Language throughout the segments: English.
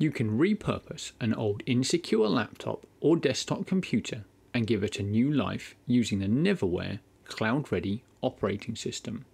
You can repurpose an old insecure laptop or desktop computer and give it a new life using the Neverware CloudReady operating system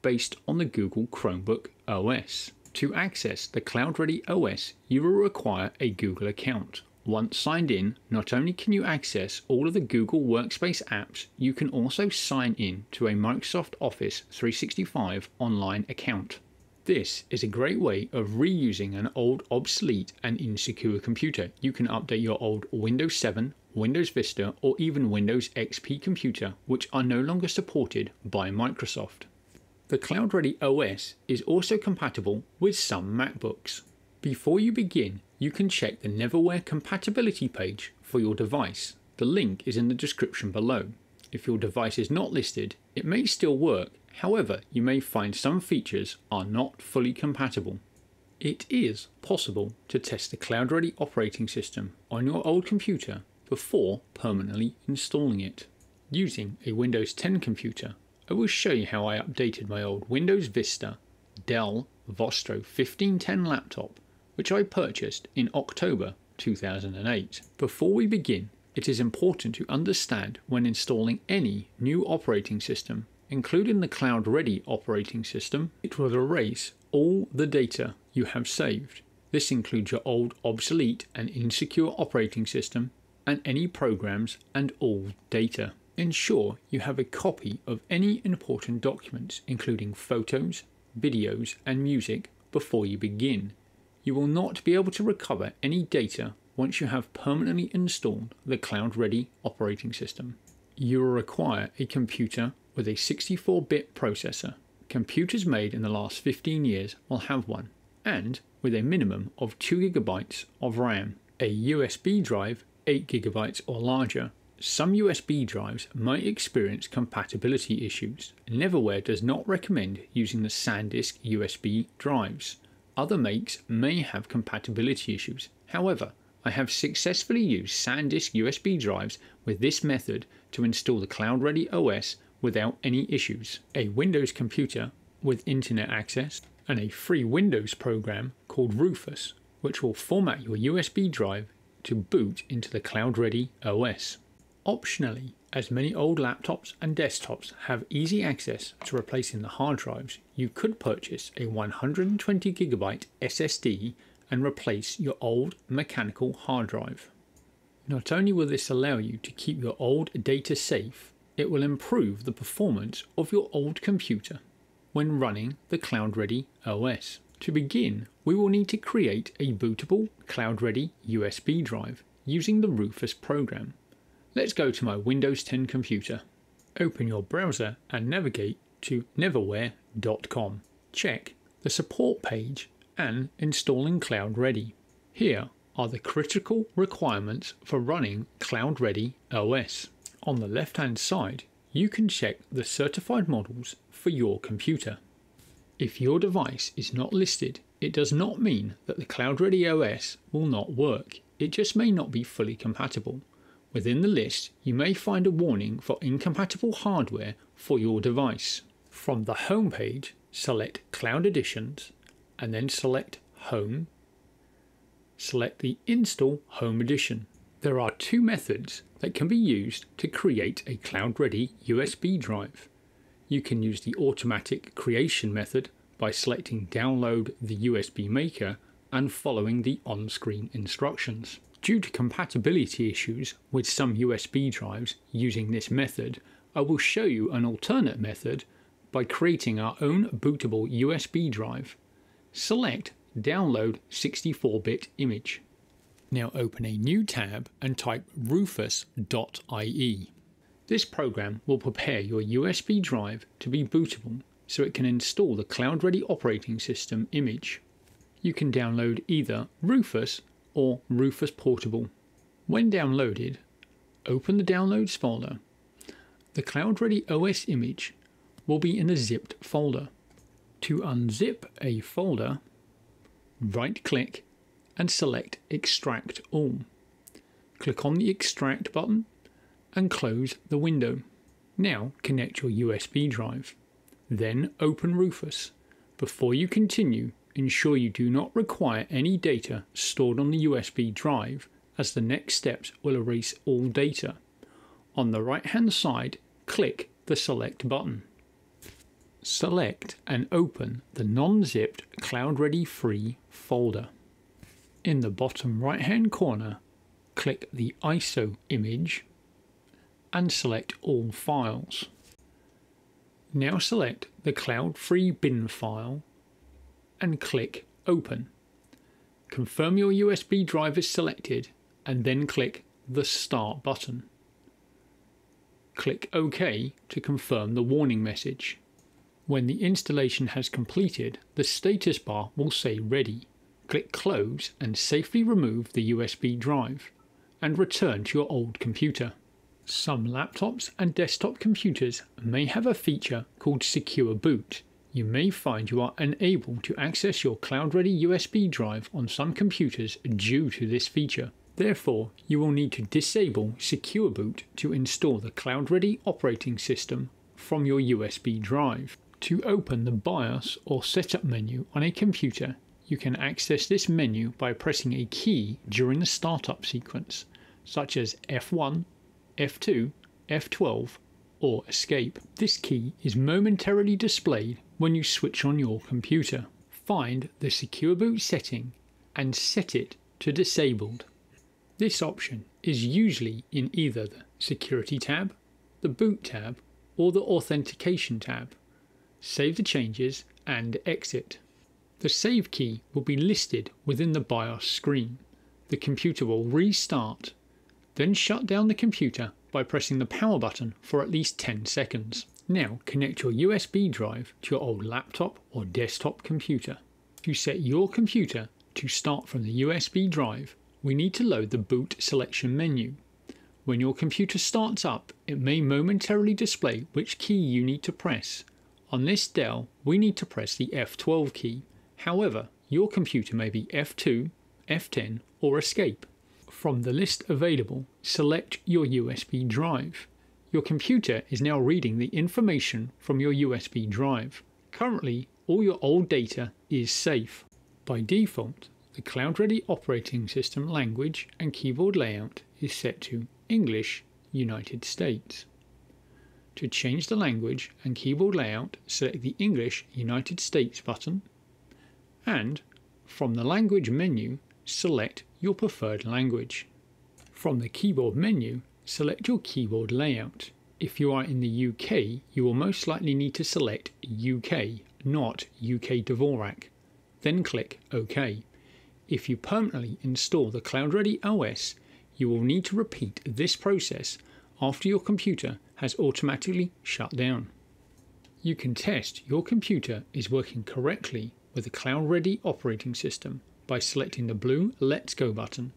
based on the Google Chromebook OS. To access the CloudReady OS, you will require a Google account. Once signed in, not only can you access all of the Google Workspace apps, you can also sign in to a Microsoft Office 365 online account. This is a great way of reusing an old, obsolete and insecure computer. You can update your old Windows 7, Windows Vista or even Windows XP computer, which are no longer supported by Microsoft. The CloudReady OS is also compatible with some MacBooks. Before you begin, you can check the Neverware compatibility page for your device. The link is in the description below. If your device is not listed, it may still work. However, you may find some features are not fully compatible. It is possible to test the CloudReady operating system on your old computer before permanently installing it. Using a Windows 10 computer, I will show you how I updated my old Windows Vista Dell Vostro 1510 laptop, which I purchased in October 2008. Before we begin, it is important to understand when installing any new operating system, including the CloudReady operating system, it will erase all the data you have saved. This includes your old, obsolete and insecure operating system and any programs and all data. Ensure you have a copy of any important documents, including photos, videos and music before you begin. You will not be able to recover any data once you have permanently installed the CloudReady operating system. You will require a computer with a 64-bit processor. Computers made in the last 15 years will have one, and with a minimum of 2 GB of RAM. A USB drive 8 GB or larger. Some USB drives might experience compatibility issues. Neverware does not recommend using the SanDisk USB drives. Other makes may have compatibility issues. However, I have successfully used SanDisk USB drives with this method to install the CloudReady OS without any issues. A Windows computer with internet access and a free Windows program called Rufus, which will format your USB drive to boot into the CloudReady OS. Optionally, as many old laptops and desktops have easy access to replacing the hard drives, you could purchase a 120 GB SSD and replace your old mechanical hard drive. Not only will this allow you to keep your old data safe, it will improve the performance of your old computer when running the CloudReady OS. To begin, we will need to create a bootable CloudReady USB drive using the Rufus program. Let's go to my Windows 10 computer. Open your browser and navigate to neverware.com. Check the support page and installing CloudReady. Here are the critical requirements for running CloudReady OS. On the left hand side, you can check the certified models for your computer. If your device is not listed, it does not mean that the CloudReady OS will not work. It just may not be fully compatible. Within the list, you may find a warning for incompatible hardware for your device. From the home page, select Cloud Editions and then select Home. Select the Install Home Edition. There are two methods that can be used to create a CloudReady USB drive. You can use the automatic creation method by selecting Download the USB Maker and following the on-screen instructions. Due to compatibility issues with some USB drives using this method, I will show you an alternate method by creating our own bootable USB drive. Select Download 64-bit image. Now open a new tab and type rufus.ie. This program will prepare your USB drive to be bootable so it can install the CloudReady operating system image. You can download either Rufus or Rufus Portable. When downloaded, open the Downloads folder. The CloudReady OS image will be in a zipped folder. To unzip a folder, right-click and select Extract All. Click on the Extract button and close the window. Now connect your USB drive. Then open Rufus. Before you continue, ensure you do not require any data stored on the USB drive, as the next steps will erase all data. On the right hand side, click the Select button. Select and open the non-zipped CloudReady Free folder. In the bottom right hand corner, click the ISO image and select all files. Now select the Cloud Free bin file and click Open. Confirm your USB drive is selected and then click the Start button. Click OK to confirm the warning message. When the installation has completed, the status bar will say Ready. Click Close and safely remove the USB drive and return to your old computer. Some laptops and desktop computers may have a feature called Secure Boot. You may find you are unable to access your CloudReady USB drive on some computers due to this feature. Therefore, you will need to disable Secure Boot to install the CloudReady operating system from your USB drive. To open the BIOS or setup menu on a computer, you can access this menu by pressing a key during the startup sequence, such as F1, F2, F12, or Escape. This key is momentarily displayed when you switch on your computer. Find the Secure Boot setting and set it to Disabled. This option is usually in either the Security tab, the Boot tab, or the Authentication tab. Save the changes and exit. The Save key will be listed within the BIOS screen. The computer will restart, then shut down the computer by pressing the power button for at least 10 seconds. Now connect your USB drive to your old laptop or desktop computer. To set your computer to start from the USB drive, we need to load the boot selection menu. When your computer starts up, it may momentarily display which key you need to press. On this Dell, we need to press the F12 key. However, your computer may be F2, F10, or Escape. From the list available, select your USB drive. Your computer is now reading the information from your USB drive. Currently, all your old data is safe. By default, the CloudReady operating system language and keyboard layout is set to English, United States. To change the language and keyboard layout, select the English, United States button, and from the language menu, select your preferred language. From the keyboard menu, select your keyboard layout. If you are in the UK, you will most likely need to select UK, not UK Dvorak. Then click OK. If you permanently install the CloudReady OS, you will need to repeat this process after your computer has automatically shut down. You can test your computer is working correctly with the CloudReady operating system by selecting the blue Let's Go button,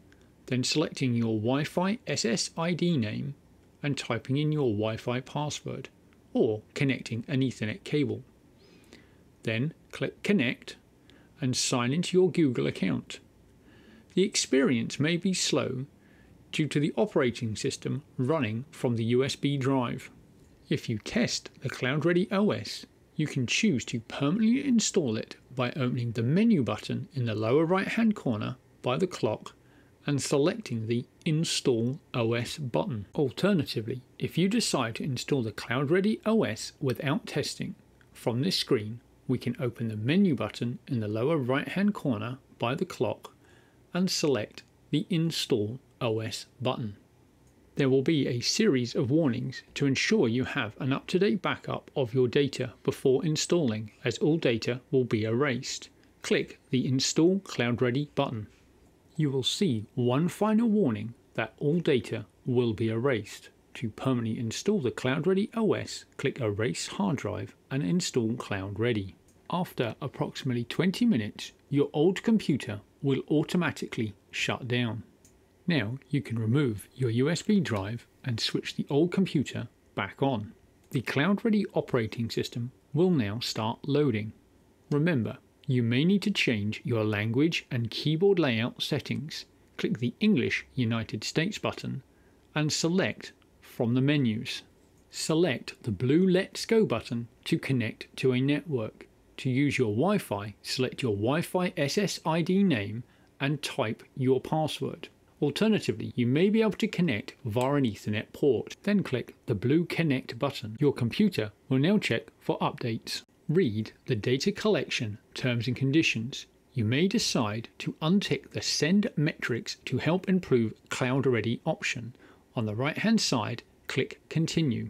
then selecting your Wi-Fi SSID name and typing in your Wi-Fi password, or connecting an Ethernet cable. Then click Connect and sign into your Google account. The experience may be slow due to the operating system running from the USB drive. If you test the CloudReady OS, you can choose to permanently install it by opening the menu button in the lower right hand corner by the clock and selecting the Install OS button. Alternatively, if you decide to install the CloudReady OS without testing, from this screen we can open the menu button in the lower right hand corner by the clock and select the Install OS button. There will be a series of warnings to ensure you have an up-to-date backup of your data before installing, as all data will be erased. Click the Install CloudReady button. You will see one final warning that all data will be erased. To permanently install the CloudReady OS, click Erase Hard Drive and install CloudReady. After approximately 20 minutes, your old computer will automatically shut down. Now you can remove your USB drive and switch the old computer back on. The CloudReady operating system will now start loading. Remember, you may need to change your language and keyboard layout settings. Click the English United States button and select from the menus. Select the blue Let's Go button to connect to a network. To use your Wi-Fi, select your Wi-Fi SSID name and type your password. Alternatively, you may be able to connect via an Ethernet port. Then click the blue Connect button. Your computer will now check for updates. Read the data collection terms and conditions. You may decide to untick the Send Metrics to help improve CloudReady option. On the right-hand side, click Continue.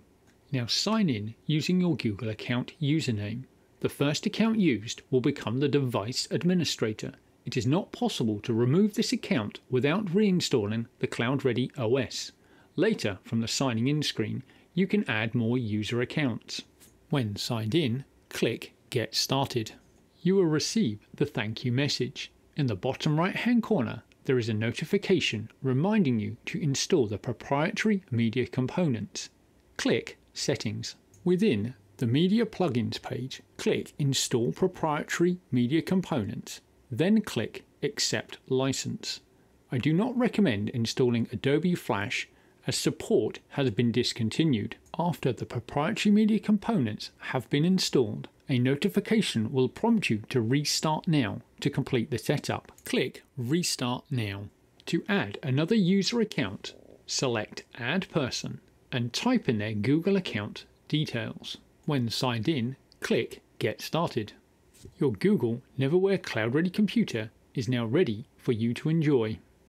Now sign in using your Google account username. The first account used will become the device administrator. It is not possible to remove this account without reinstalling the CloudReady OS. Later, from the signing in screen, you can add more user accounts. When signed in, click Get Started. You will receive the thank you message. In the bottom right hand corner, there is a notification reminding you to install the proprietary media components. Click Settings. Within the Media Plugins page, click Install Proprietary Media Components, then click Accept License. I do not recommend installing Adobe Flash as support has been discontinued. After the proprietary media components have been installed, a notification will prompt you to Restart Now to complete the setup. Click Restart Now. To add another user account, select Add Person and type in their Google account details. When signed in, click Get Started. Your Google Neverware CloudReady computer is now ready for you to enjoy.